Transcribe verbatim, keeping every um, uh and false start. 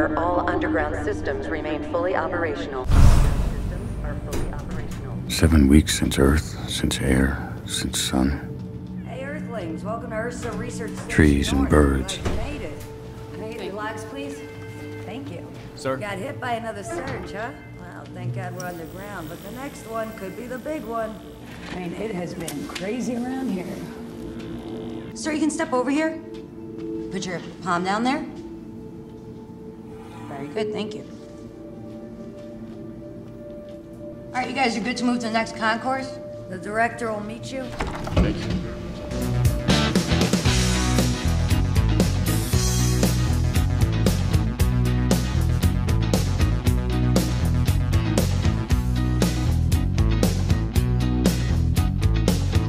However, all underground systems remain fully operational. Seven weeks since Earth, since air, since sun. Hey, Earthlings, welcome to Earth's research station. Trees and birds. Made it. Hey, relax, please. Thank you. Sir. Got hit by another surge, huh? Well, thank God we're underground, but the next one could be the big one. I mean, it has been crazy around here. Sir, you can step over here. Put your palm down there. Very good, thank you. All right, you guys, you're good to move to the next concourse? The director will meet you. Thank you.